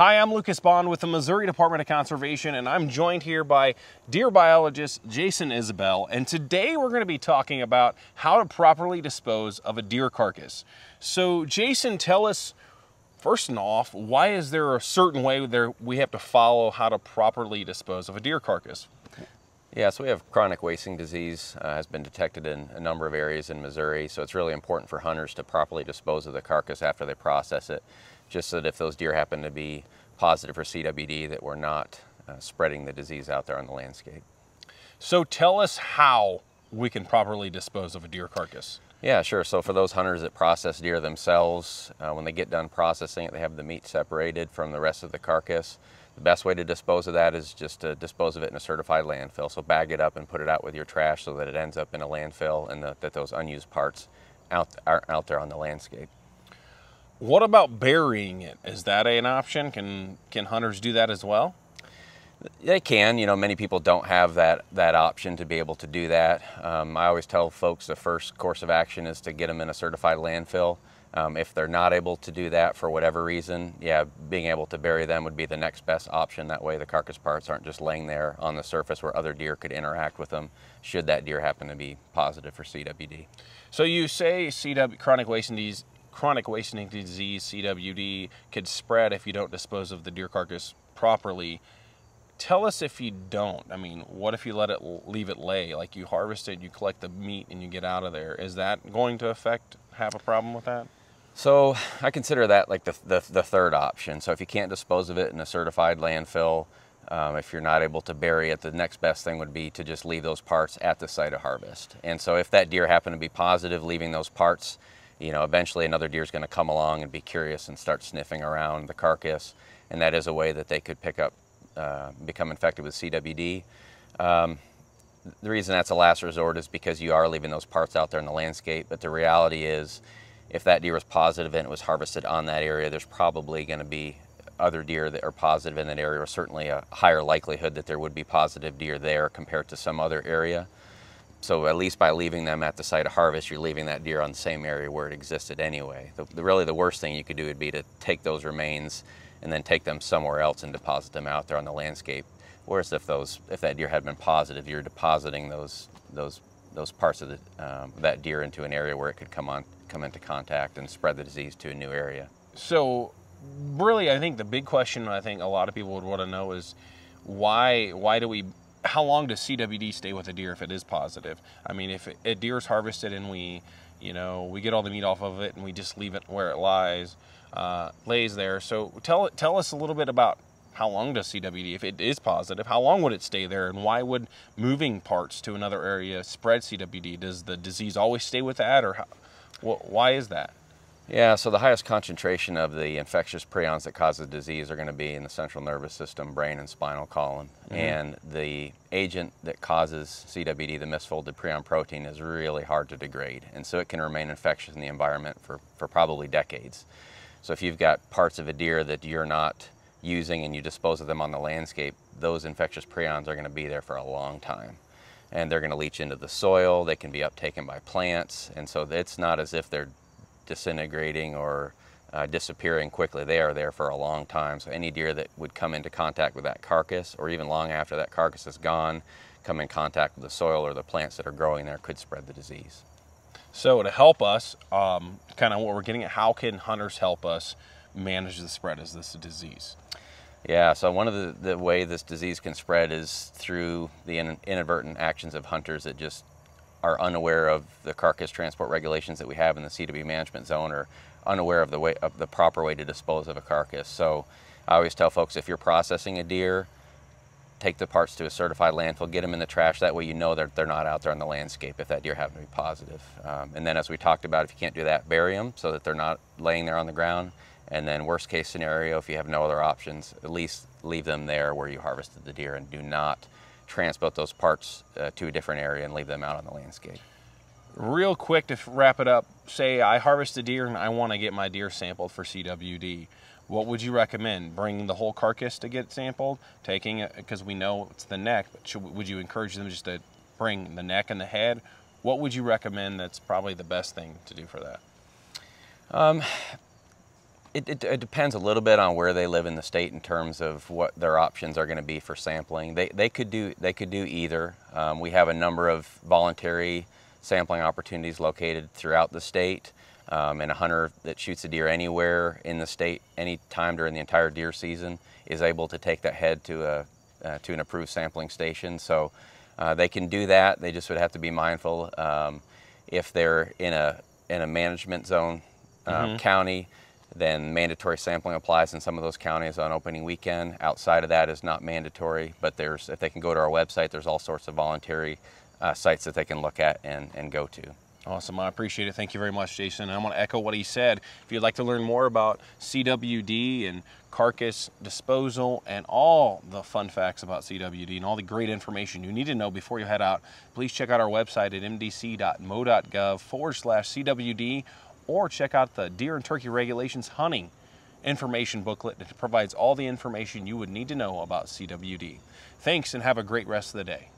Hi, I'm Lucas Bond with the Missouri Department of Conservation, and I'm joined here by deer biologist Jason Isabel, and today we're going to be talking about how to properly dispose of a deer carcass. So Jason, tell us, first and off, why is there a certain way we have to follow how to properly dispose of a deer carcass? Yeah, so we have chronic wasting disease has been detected in a number of areas in Missouri, so it's really important for hunters to properly dispose of the carcass after they process it, just so that if those deer happen to be positive for CWD, that we're not spreading the disease out there on the landscape. So tell us how we can properly dispose of a deer carcass. Yeah, sure. So for those hunters that process deer themselves, when they get done processing it, they have the meat separated from the rest of the carcass. The best way to dispose of that is just to dispose of it in a certified landfill. So bag it up and put it out with your trash so that it ends up in a landfill and that those unused parts are out there on the landscape. What about burying it? Is that an option? Can hunters do that as well? They can, you know, many people don't have that option to be able to do that. I always tell folks the first course of action is to get them in a certified landfill. If they're not able to do that for whatever reason, yeah, being able to bury them would be the next best option. That way the carcass parts aren't just laying there on the surface where other deer could interact with them should that deer happen to be positive for CWD. So you say chronic wasting disease, CWD, could spread if you don't dispose of the deer carcass properly. Tell us if you don't. I mean, what if you leave it lay? Like, you harvest it, you collect the meat, and you get out of there. Is that going to have a problem with that? So I consider that like the third option. So if you can't dispose of it in a certified landfill, if you're not able to bury it, the next best thing would be to just leave those parts at the site of harvest. And so if that deer happened to be positive, leaving those parts, you know, eventually another deer is going to come along and be curious and start sniffing around the carcass. And that is a way that they could pick up become infected with CWD. The reason that's a last resort is because you are leaving those parts out there in the landscape, but the reality is if that deer was positive and it was harvested on that area, there's probably going to be other deer that are positive in that area, or certainly a higher likelihood that there would be positive deer there compared to some other area. So at least by leaving them at the site of harvest, you're leaving that deer on the same area where it existed anyway. Really the worst thing you could do would be to take those remains and then take them somewhere else and deposit them out there on the landscape. Whereas if that deer had been positive, you're depositing those parts of that deer into an area where it could come into contact and spread the disease to a new area. So really, I think the big question I think a lot of people would want to know is how long does CWD stay with a deer if it is positive? I mean, if a deer is harvested and we get all the meat off of it and we just leave it where it lays there. So tell us a little bit about how long does CWD, if it is positive, how long would it stay there, and why would moving parts to another area spread CWD? Does the disease always stay with that, or why is that? Yeah, so the highest concentration of the infectious prions that cause the disease are going to be in the central nervous system, brain, and spinal column. Mm-hmm. And the agent that causes CWD, the misfolded prion protein, is really hard to degrade. And so it can remain infectious in the environment for probably decades. So if you've got parts of a deer that you're not using and you dispose of them on the landscape, those infectious prions are going to be there for a long time. And they're going to leach into the soil, they can be uptaken by plants, and so it's not as if they're disintegrating or disappearing quickly. They are there for a long time. So any deer that would come into contact with that carcass, or even long after that carcass is gone, come in contact with the soil or the plants that are growing there, could spread the disease. So to help us, kind of what we're getting at, how can hunters help us manage the spread of this disease? Yeah, so one of the way this disease can spread is through the inadvertent actions of hunters that just are unaware of the carcass transport regulations that we have in the CWD management zone, or unaware of the proper way to dispose of a carcass. So I always tell folks, if you're processing a deer, take the parts to a certified landfill, get them in the trash. That way you know that they're not out there on the landscape if that deer happened to be positive. And then, as we talked about, if you can't do that, bury them so that they're not laying there on the ground. And then, worst case scenario, if you have no other options, at least leave them there where you harvested the deer, and do not transport those parts to a different area and leave them out on the landscape. Real quick, to wrap it up, say I harvest a deer and I want to get my deer sampled for CWD. What would you recommend? Bringing the whole carcass to get sampled, taking it, because we know it's the neck, but would you encourage them just to bring the neck and the head? What would you recommend that's probably the best thing to do for that? It depends a little bit on where they live in the state in terms of what their options are going to be for sampling. They could do either. We have a number of voluntary sampling opportunities located throughout the state, and a hunter that shoots a deer anywhere in the state, any time during the entire deer season, is able to take that head to an approved sampling station. So they can do that. They just would have to be mindful if they're in a management zone county. Then mandatory sampling applies in some of those counties on opening weekend. Outside of that is not mandatory, but there's, if they can go to our website, there's all sorts of voluntary sites that they can look at and go to. Awesome, I appreciate it. Thank you very much, Jason. And I want to echo what he said. If you'd like to learn more about CWD and carcass disposal and all the fun facts about CWD and all the great information you need to know before you head out, please check out our website at mdc.mo.gov/CWD, or check out the Deer and Turkey Regulations Hunting Information Booklet that provides all the information you would need to know about CWD. Thanks, and have a great rest of the day.